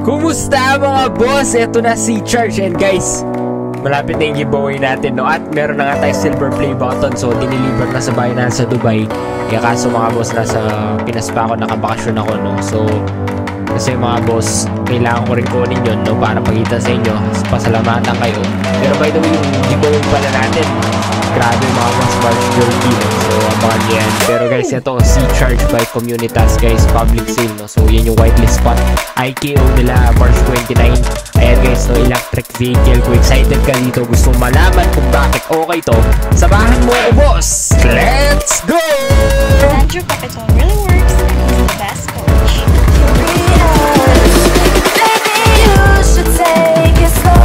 Kumusta mga boss? Ito na si C-Charge. And guys, malapit na yung giveaway natin, no? At meron na nga tayo silver play button. So, diniliver na sa bayan na sa Dubai. Kaya kaso mga boss, nasa Pinas pa ako, nakabakasyon ako, no? So, kasi mga boss, kailangan ko rin kunin yun, no? Para pakita sa inyo, pasalamatan kayo. Pero by the way, yung giveaway pala natin, grabe mga boss, March 13. So, abangan yan. Pero guys, ito, C-Charge by Communitas, guys, public sale, no? So, yun yung whitelist spot. IKO nila, March 29. Ayan guys, no, electric vehicle. Kung excited ka dito, gusto malaman kung bakit okay to, samahan mo ako, boss! Let's go! Danjo Capital really works and he's the best coach. Maybe you should take it slow.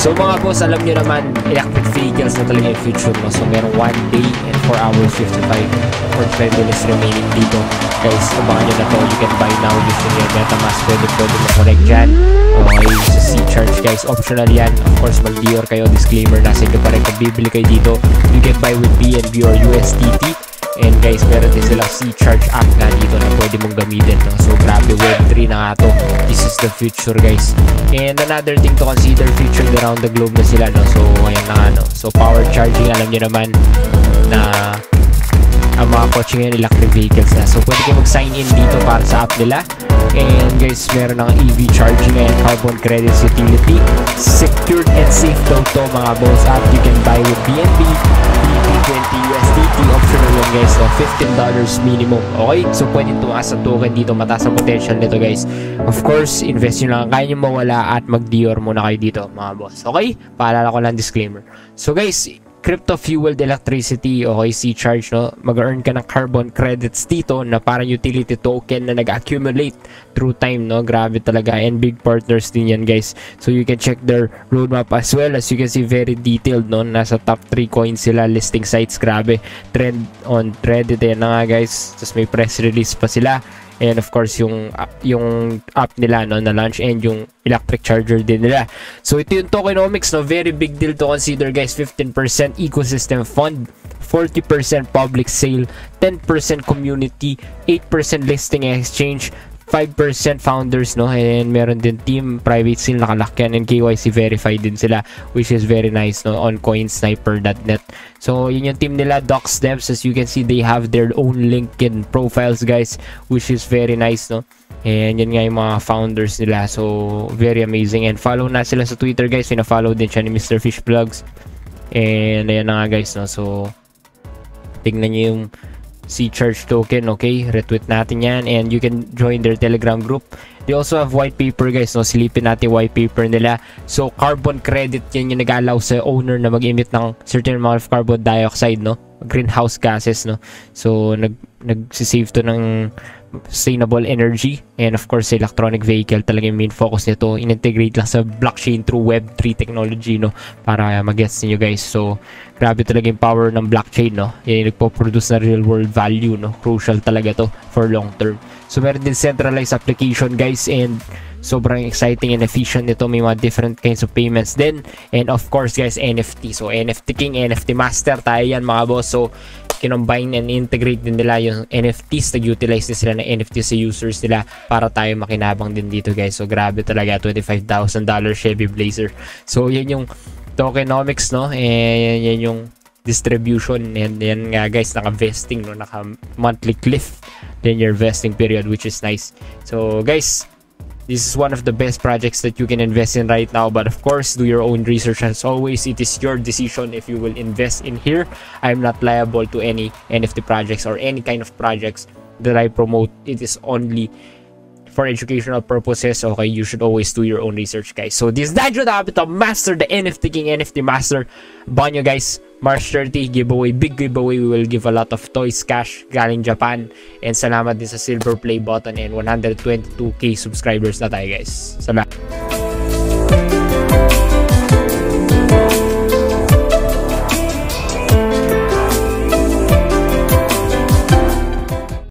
So mga boss, alam nyo naman, electric vehicles na talaga yung future mo. So merong 1 day and 4 hours 45 minutes remaining dito. Guys, abangan nyo na to. You can buy now using your MetaMask. Pwede mo connect dyan. Okay, sa C-Charge guys, optional yan. Of course, mag-deor kayo. Disclaimer, nasa inyo pa rin kung bibili kayo dito. You can buy with BNB or USDT. And guys, meron din silang C-Charge app na dito na pwede mong gamitin, no? So grabe, Web3 na nga to. This is the future guys. And another thing to consider, featured around the globe na sila, no? So ayan na nga, no? So power charging, alam nyo naman na ang mga kotse ngayon electric vehicles na. So pwede kayo mag-sign in dito para sa app nila. And guys, meron ng EV charging and carbon credits utility. Secured and safe daw to mga boss. App you can buy with BNB, $20 USDT, optional yun guys, so $15 minimum. Okay, so pwede tumaas ang token dito, mataas ang potential nito guys. Of course, invest nyo lang, kaya nyo mawala at mag-deor muna kayo dito mga boss. Okay, paalala ko lang disclaimer. So guys, crypto-fueled electricity, okay, C-Charge, no? Mag-earn ka ng carbon credits dito na parang utility token na nag-accumulate through time, no? Grabe talaga, and big partners din yan, guys. So, you can check their roadmap as well. As you can see, very detailed, no? Nasa top 3 coins sila, listing sites, grabe. Trend on Reddit, yan na nga, guys. Tapos may press release pa sila. And of course, yung app nila, no, na launch, and yung electric charger din nila. So, ito yung tokenomics, no? Very big deal to consider, guys. 15% ecosystem fund, 40% public sale, 10% community, 8% listing exchange, 5% founders, no? And meron din team, private sale, nakalakyan, and KYC verified din sila, which is very nice, no? On coinsniper.net. So, yun yung team nila, docs devs. As you can see, they have their own LinkedIn profiles, guys, which is very nice, no? And yun nga yung mga founders nila. So, very amazing. And follow na sila sa Twitter, guys. Pina-follow din siya ni Mr. Fish Vlogs. And ayan na nga, guys, no? So, tingnan nyo yung C-Charge token, okay? Retweet natin yan, and you can join their Telegram group. They also have white paper, guys, no? Silipin natin white paper nila. So, carbon credit, yan yung nag-allow sa owner na mag-emit ng certain amount of carbon dioxide, no? Greenhouse gases, no? So, nagsisave to ng sustainable energy. And of course, electronic vehicle talaga yung main focus nito. In-integrate lang sa blockchain through Web3 technology, no? Para mag-gets ninyo, guys. So, grabe talaga yung power ng blockchain, no? Yan yung nagpo-produce na real-world value, no? Crucial talaga to for long term. So, meron din centralized application, guys. And sobrang exciting and efficient nito. May mga different kinds of payments din. And of course, guys, NFT. So, NFT King, NFT Master. Tayo yan, mga boss. So, kinombine and integrate din nila yung NFTs, nag-utilize din sila ng NFT sa users nila para tayo makinabang din dito guys. So grabe talaga, $25,000 Chevy Blazer. So yan yung tokenomics, no? And yan yung distribution, and yan nga guys, naka-vesting, no? Naka-monthly cliff then your vesting period, which is nice. So guys, this is one of the best projects that you can invest in right now. But of course, do your own research as always. It is your decision if you will invest in here. I'm not liable to any NFT projects or any kind of projects that I promote. It is only for educational purposes. Okay, you should always do your own research, guys. So this is Danjo Capital Master, the NFT King, NFT Master. Abangan nyo, guys. March 30, giveaway, big giveaway. We will give a lot of toys, cash, galing Japan. And salamat din sa silver play button and 122k subscribers na tayo, guys. Salamat.